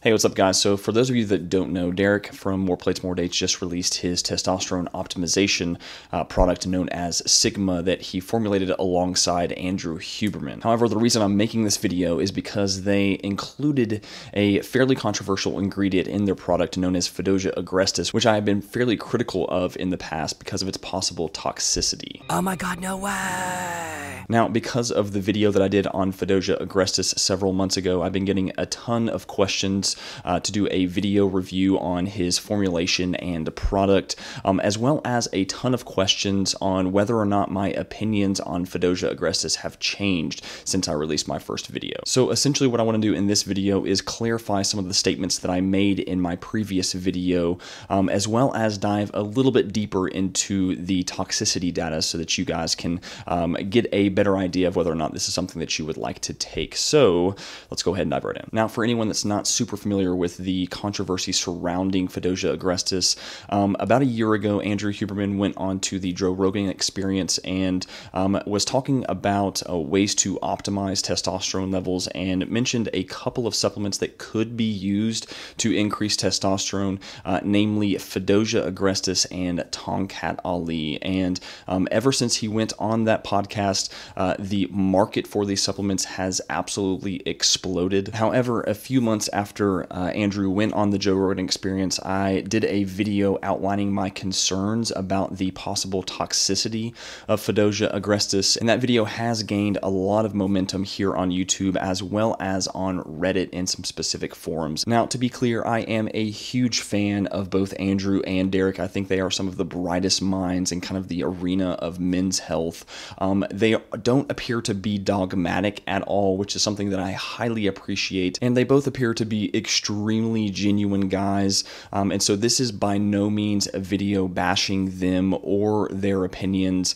Hey, what's up guys? So for those of you that don't know, Derek from More Plates More Dates just released his testosterone optimization product known as Sigma that he formulated alongside Andrew Huberman. However, the reason I'm making this video is because they included a fairly controversial ingredient in their product known as Fadogia Agrestis, which I have been fairly critical of in the past because of its possible toxicity. Oh my god, no way! Now, because of the video that I did on Fadogia Agrestis several months ago, I've been getting a ton of questions to do a video review on his formulation and the product, as well as a ton of questions on whether or not my opinions on Fadogia Agrestis have changed since I released my first video. So essentially what I want to do in this video is clarify some of the statements that I made in my previous video, as well as dive a little bit deeper into the toxicity data so that you guys can get a better idea of whether or not this is something that you would like to take. So let's go ahead and dive right in. Now, for anyone that's not super familiar with the controversy surrounding Fadogia Agrestis, about a year ago, Andrew Huberman went on to the Joe Rogan Experience and was talking about ways to optimize testosterone levels and mentioned a couple of supplements that could be used to increase testosterone, namely Fadogia Agrestis and Tongkat Ali. And ever since he went on that podcast, the market for these supplements has absolutely exploded. However, a few months after Andrew went on the Joe Rogan Experience, I did a video outlining my concerns about the possible toxicity of Fadogia Agrestis, and that video has gained a lot of momentum here on YouTube as well as on Reddit and some specific forums. Now, to be clear, I am a huge fan of both Andrew and Derek. I think they are some of the brightest minds in kind of the arena of men's health. They don't appear to be dogmatic at all, which is something that I highly appreciate, and they both appear to be extremely genuine guys, and so this is by no means a video bashing them or their opinions.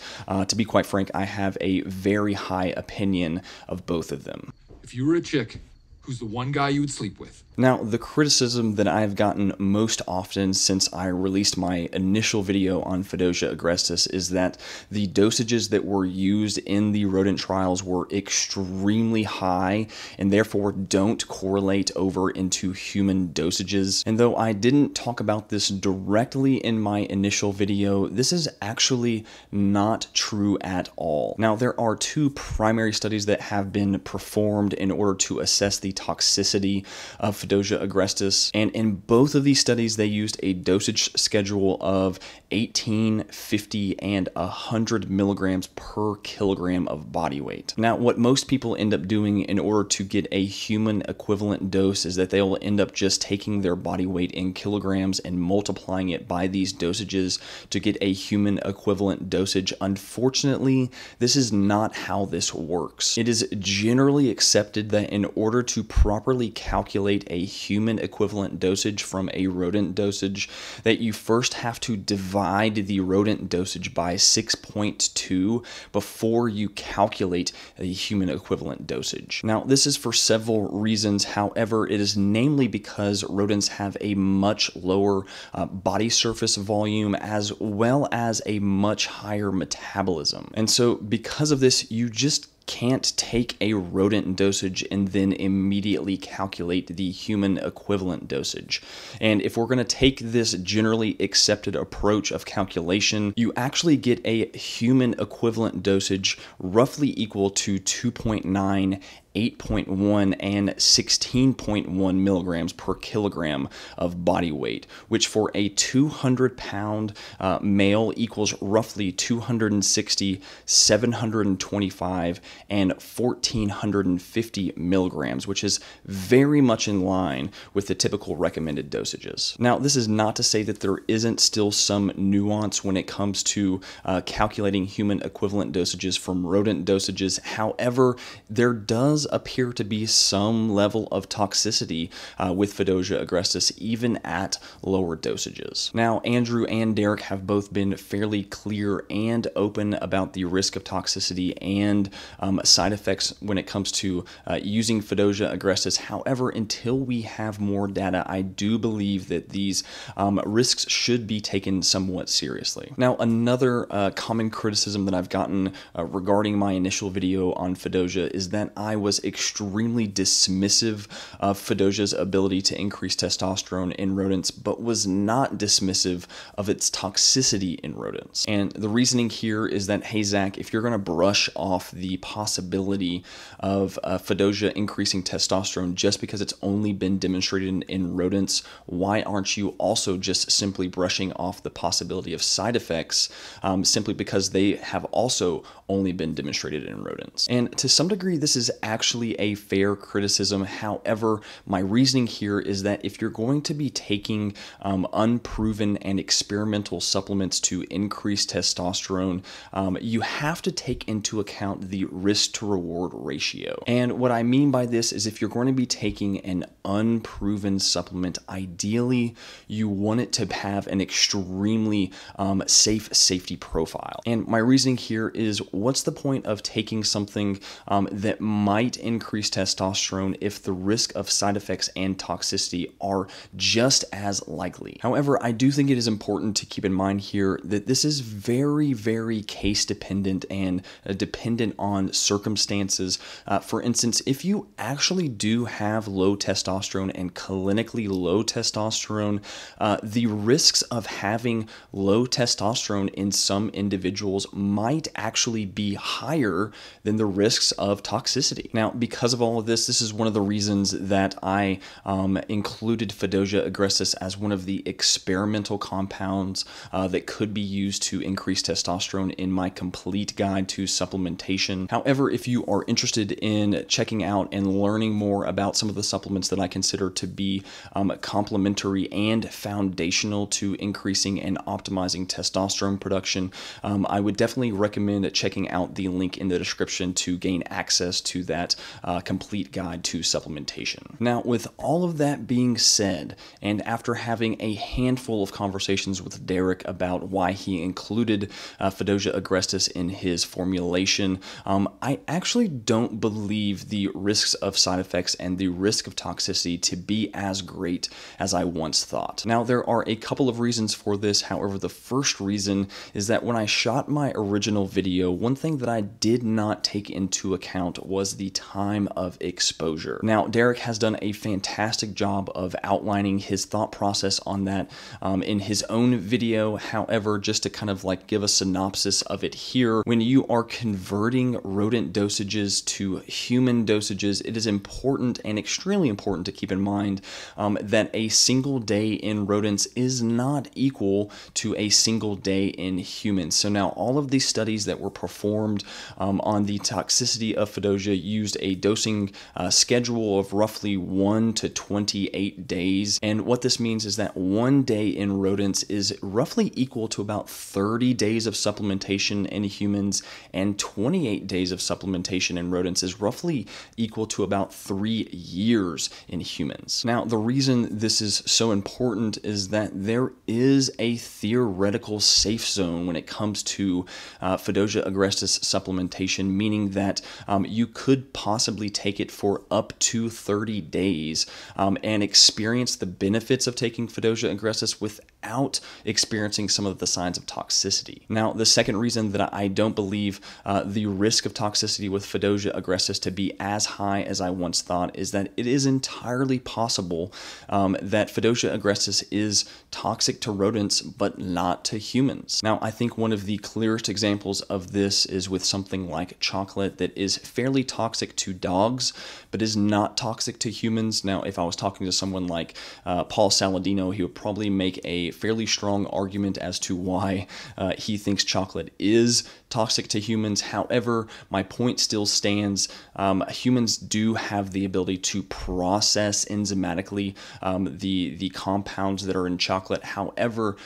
To be quite frank, I have a very high opinion of both of them. If you were a chick, who's the one guy you would sleep with? Now, the criticism that I've gotten most often since I released my initial video on Fadogia Agrestis is that the dosages that were used in the rodent trials were extremely high and therefore don't correlate over into human dosages. And though I didn't talk about this directly in my initial video, this is actually not true at all. Now, there are two primary studies that have been performed in order to assess the toxicity of Fadogia Agrestis, and in both of these studies they used a dosage schedule of 18, 50, and 100 milligrams per kilogram of body weight. Now, what most people end up doing in order to get a human equivalent dose is that they will end up just taking their body weight in kilograms and multiplying it by these dosages to get a human equivalent dosage. Unfortunately, this is not how this works. It is generally accepted that in order to properly calculate a human equivalent dosage from a rodent dosage, that you first have to divide the rodent dosage by 6.2 before you calculate a human equivalent dosage. Now, this is for several reasons. However, it is namely because rodents have a much lower body surface volume as well as a much higher metabolism. And so because of this, you just can't take a rodent dosage and then immediately calculate the human equivalent dosage. And if we're going to take this generally accepted approach of calculation, you actually get a human equivalent dosage roughly equal to 2.9, 8.1, and 16.1 milligrams per kilogram of body weight, which for a 200-pound male equals roughly 260, 725, and 1450 milligrams, which is very much in line with the typical recommended dosages. Now, this is not to say that there isn't still some nuance when it comes to calculating human equivalent dosages from rodent dosages. However, there does appear to be some level of toxicity with Fadogia Agrestis, even at lower dosages. Now, Andrew and Derek have both been fairly clear and open about the risk of toxicity and side effects when it comes to using Fadogia Agrestis. However, until we have more data, I do believe that these risks should be taken somewhat seriously. Now, another common criticism that I've gotten regarding my initial video on Fadogia is that I was was extremely dismissive of Fadogia's ability to increase testosterone in rodents, but was not dismissive of its toxicity in rodents. And the reasoning here is that, hey, Zach, if you're going to brush off the possibility of Fadogia increasing testosterone just because it's only been demonstrated in rodents, why aren't you also just simply brushing off the possibility of side effects simply because they have also only been demonstrated in rodents? And to some degree, this is actually a fair criticism. However, my reasoning here is that if you're going to be taking unproven and experimental supplements to increase testosterone, you have to take into account the risk to reward ratio. And what I mean by this is if you're going to be taking an unproven supplement, ideally you want it to have an extremely safe safety profile. And my reasoning here is, what's the point of taking something that might increase testosterone if the risk of side effects and toxicity are just as likely? However, I do think it is important to keep in mind here that this is very, very case dependent and dependent on circumstances. For instance, if you actually do have low testosterone and clinically low testosterone, the risks of having low testosterone in some individuals might actually be higher than the risks of toxicity. Now, because of all of this, this is one of the reasons that I included Fadogia agrestis as one of the experimental compounds that could be used to increase testosterone in my complete guide to supplementation. However, if you are interested in checking out and learning more about some of the supplements that I consider to be complementary and foundational to increasing and optimizing testosterone production, I would definitely recommend checking out the link in the description to gain access to that complete guide to supplementation. Now, with all of that being said, and after having a handful of conversations with Derek about why he included Fadogia agrestis in his formulation, I actually don't believe the risks of side effects and the risk of toxicity to be as great as I once thought. Now, there are a couple of reasons for this. However, the first reason is that when I shot my original video, one thing that I did not take into account was the time of exposure. Now, Derek has done a fantastic job of outlining his thought process on that in his own video. However, just to kind of like give a synopsis of it here, when you are converting rodent dosages to human dosages, it is important and extremely important to keep in mind that a single day in rodents is not equal to a single day in humans. So now all of these studies that were performed on the toxicity of Fadogia used a dosing schedule of roughly 1 to 28 days. And what this means is that 1 day in rodents is roughly equal to about 30 days of supplementation in humans, and 28 days of supplementation in rodents is roughly equal to about 3 years in humans. Now, the reason this is so important is that there is a theoretical safe zone when it comes to Fadogia agrestis supplementation, meaning that you could possibly take it for up to 30 days and experience the benefits of taking Fadogia agrestis without experiencing some of the signs of toxicity. Now, the second reason that I don't believe the risk of toxicity with Fadogia agrestis to be as high as I once thought is that it is entirely possible that Fadogia agrestis is toxic to rodents but not to humans. Now, I think one of the clearest examples of this is with something like chocolate that is fairly toxic to dogs but is not toxic to humans. Now, if I was talking to someone like Paul Saladino, he would probably make a fairly strong argument as to why he thinks chocolate is toxic to humans. However, my point still stands. Humans do have the ability to process enzymatically the compounds that are in chocolate. However,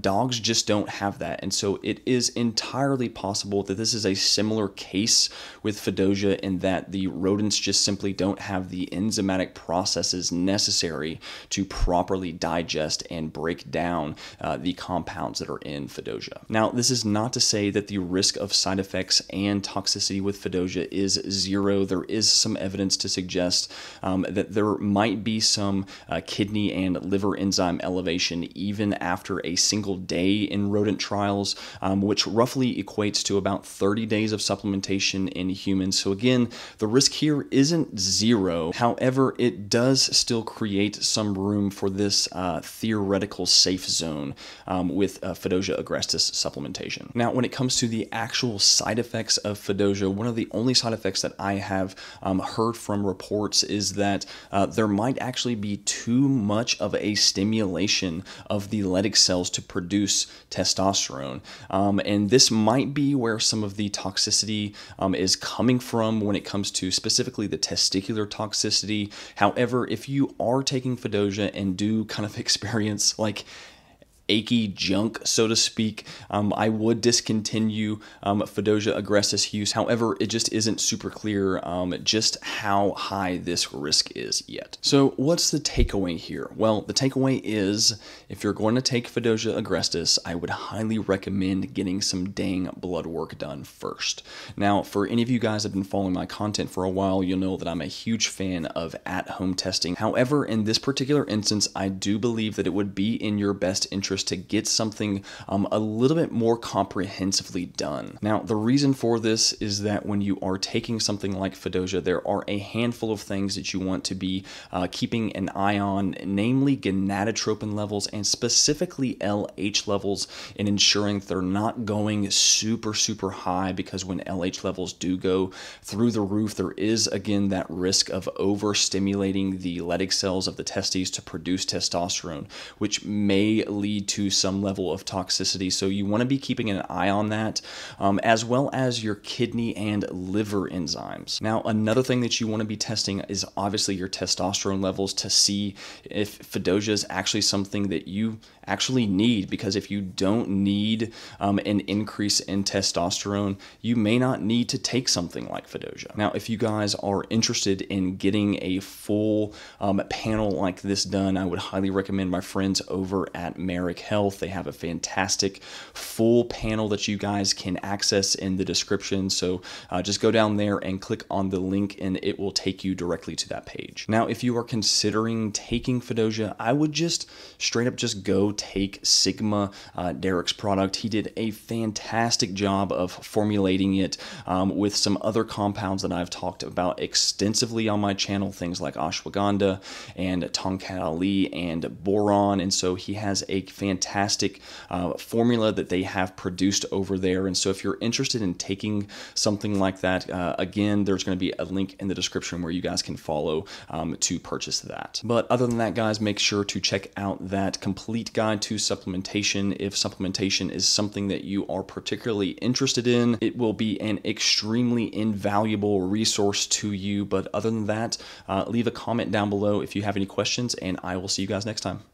dogs just don't have that. And so it is entirely possible that this is a similar case with Fadogia in that the rodents just simply don't have the enzymatic processes necessary to properly digest and break break down the compounds that are in Fadogia. Now, this is not to say that the risk of side effects and toxicity with Fadogia is zero. There is some evidence to suggest that there might be some kidney and liver enzyme elevation even after a single day in rodent trials, which roughly equates to about 30 days of supplementation in humans. So again, the risk here isn't zero. However, it does still create some room for this theoretical safe zone with Fadogia agrestis supplementation. Now, when it comes to the actual side effects of Fadogia, one of the only side effects that I have heard from reports is that there might actually be too much of a stimulation of the Leydig cells to produce testosterone. And this might be where some of the toxicity is coming from when it comes to specifically the testicular toxicity. However, if you are taking Fadogia and do kind of experience like achy junk, so to speak, I would discontinue Fadogia agrestis use. However, it just isn't super clear just how high this risk is yet. So what's the takeaway here? Well, the takeaway is if you're going to take Fadogia agrestis, I would highly recommend getting some dang blood work done first. Now, for any of you guys that have been following my content for a while, you'll know that I'm a huge fan of at-home testing. However, in this particular instance, I do believe that it would be in your best interest to get something a little bit more comprehensively done. Now, the reason for this is that when you are taking something like Fadogia, there are a handful of things that you want to be keeping an eye on, namely gonadotropin levels and specifically LH levels, and ensuring that they're not going super, super high, because when LH levels do go through the roof, there is, again, that risk of overstimulating the Leydig cells of the testes to produce testosterone, which may lead to some level of toxicity. So you want to be keeping an eye on that, as well as your kidney and liver enzymes. Now, another thing that you want to be testing is obviously your testosterone levels to see if Fadogia is actually something that you actually need, because if you don't need an increase in testosterone, you may not need to take something like Fadogia. Now, if you guys are interested in getting a full panel like this done, I would highly recommend my friends over at Marek Health. They have a fantastic full panel that you guys can access in the description. So just go down there and click on the link and it will take you directly to that page. Now, if you are considering taking Fadogia, I would just straight up just go take Sigma, Derek's product. He did a fantastic job of formulating it with some other compounds that I've talked about extensively on my channel, things like ashwagandha and Tongkat Ali and boron. And so he has a fantastic formula that they have produced over there. And so if you're interested in taking something like that, again, there's going to be a link in the description where you guys can follow to purchase that. But other than that, guys, make sure to check out that complete guide to supplementation. If supplementation is something that you are particularly interested in, it will be an extremely invaluable resource to you. But other than that, leave a comment down below if you have any questions, and I will see you guys next time.